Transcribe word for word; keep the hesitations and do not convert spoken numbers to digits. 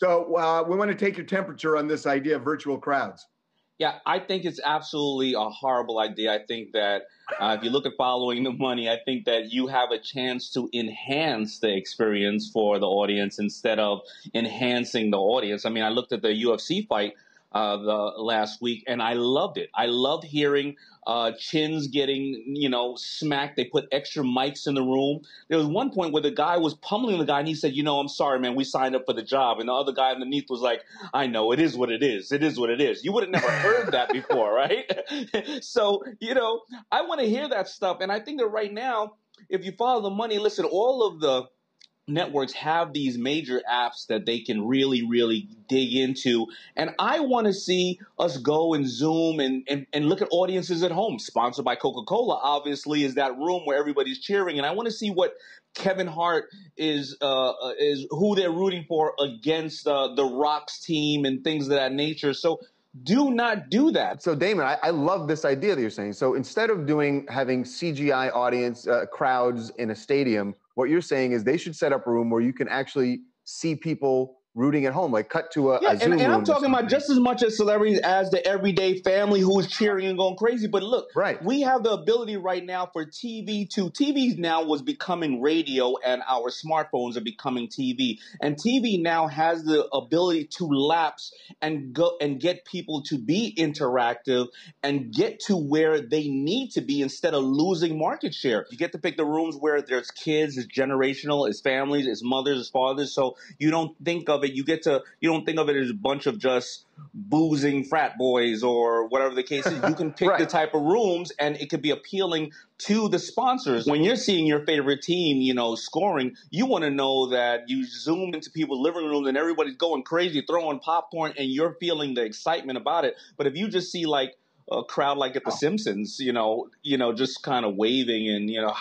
So uh, we want to take your temperature on this idea of virtual crowds. Yeah, I think it's absolutely a horrible idea. I think that uh, if you look at Following the Money, I think that you have a chance to enhance the experience for the audience instead of enhancing the audience. I mean, I looked at the U F C fight uh, the last week, and I loved it. I loved hearing uh, chins getting, you know, smacked. They put extra mics in the room. There was one point where the guy was pummeling the guy, and he said, you know, I'm sorry, man, we signed up for the job. And the other guy underneath was like, I know, it is what it is. It is what it is. You would have never heard that before, right? So, you know, I want to hear that stuff. And I think that right now, if you follow the money, listen, all of the networks have these major apps that they can really, really dig into. And I want to see us go and Zoom and, and, and look at audiences at home. Sponsored by Coca-Cola, obviously, is that room where everybody's cheering. And I want to see what Kevin Hart is, uh, is who they're rooting for against uh, The Rock's team and things of that nature. So do not do that. So, Daymond, I, I love this idea that you're saying. So instead of doing having C G I audience uh, crowds in a stadium, what you're saying is they should set up a room where you can actually see people rooting at home, like cut to a, yeah, a Zoom and, and room. I'm talking about just as much as celebrities as the everyday family who is cheering and going crazy. But look, right. we have the ability right now for T V to, T V now was becoming radio and our smartphones are becoming T V. And T V now has the ability to lapse and go and get people to be interactive and get to where they need to be instead of losing market share. You get to pick the rooms where there's kids, it's generational, it's families, it's mothers, it's fathers. So you don't think of it, you get to, you don't think of it as a bunch of just boozing frat boys or whatever the case is. You can pick right. the type of rooms and it could be appealing to the sponsors. When you're seeing your favorite team, you know, scoring, you want to know that you zoom into people's living rooms and everybody's going crazy, throwing popcorn, and you're feeling the excitement about it. But if you just see like a crowd like at The Simpsons, you know, you know, just kind of waving and, you know,